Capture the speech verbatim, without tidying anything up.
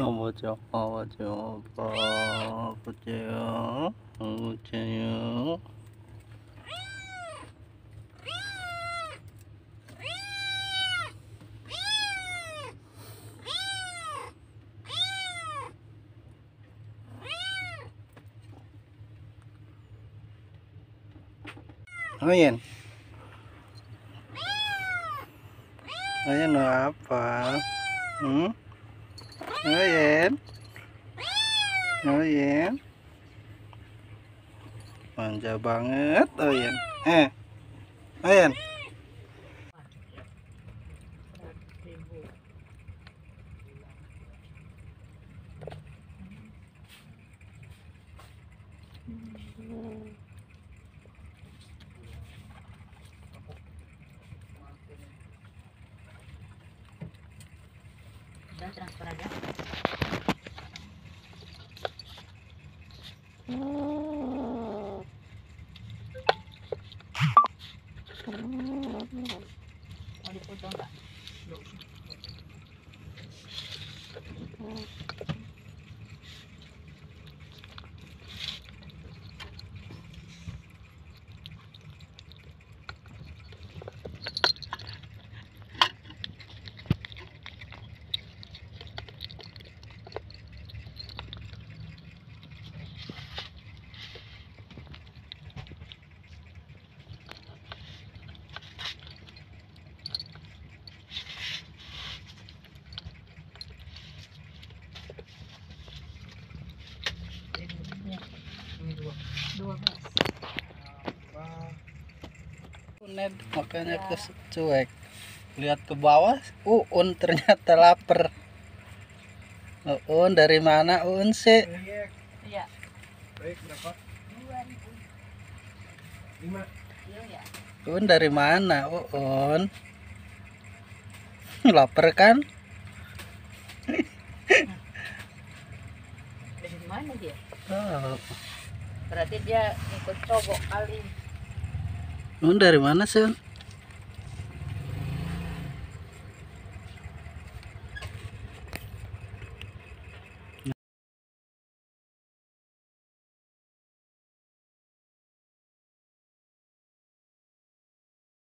어머죠 어머죠 아빠 보세요 보세요 Ayan. Ayan apa? Hmm? Ayan. Ayan. Manja banget, Ayan. Eh. Ayan. Transfer aja. Mau dipotong enggak? Net, makanya ya. Cuek lihat ke bawah. Uun ternyata lapar. Uun dari mana Uun sih? Iya. Baik, berapa? dua ribu lima. Uun dari mana Uun? Lapar kan? Dari mana dia? Oh. Berarti dia ikut cobok kali. Dari mana sih?